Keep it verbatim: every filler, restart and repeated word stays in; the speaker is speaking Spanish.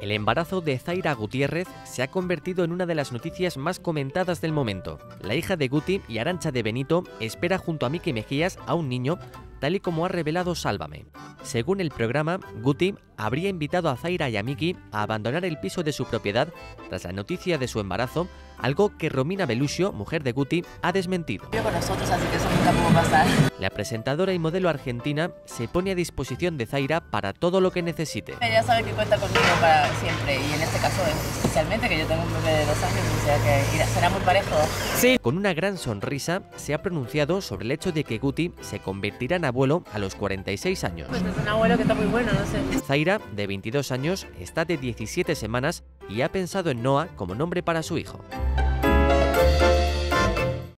El embarazo de Zayra Gutiérrez se ha convertido en una de las noticias más comentadas del momento. La hija de Guti y Arantxa de Benito espera junto a Miki Mejías a un niño, tal y como ha revelado Sálvame. Según el programa, Guti habría invitado a Zayra y a Miki a abandonar el piso de su propiedad tras la noticia de su embarazo, algo que Romina Belluscio, mujer de Guti, ha desmentido. Con nosotros, así que eso nunca pudo pasar. La presentadora y modelo argentina se pone a disposición de Zayra para todo lo que necesite. Ella sabe que cuenta conmigo para siempre, y en este caso especialmente, que yo tengo un bebé de dos años, o sea que será muy parejo. Sí. Con una gran sonrisa se ha pronunciado sobre el hecho de que Guti se convertirá en abuelo a los cuarenta y seis años. Pues es un abuelo que está muy bueno, no sé. Zayra, de veintidós años, está de diecisiete semanas y ha pensado en Noah como nombre para su hijo.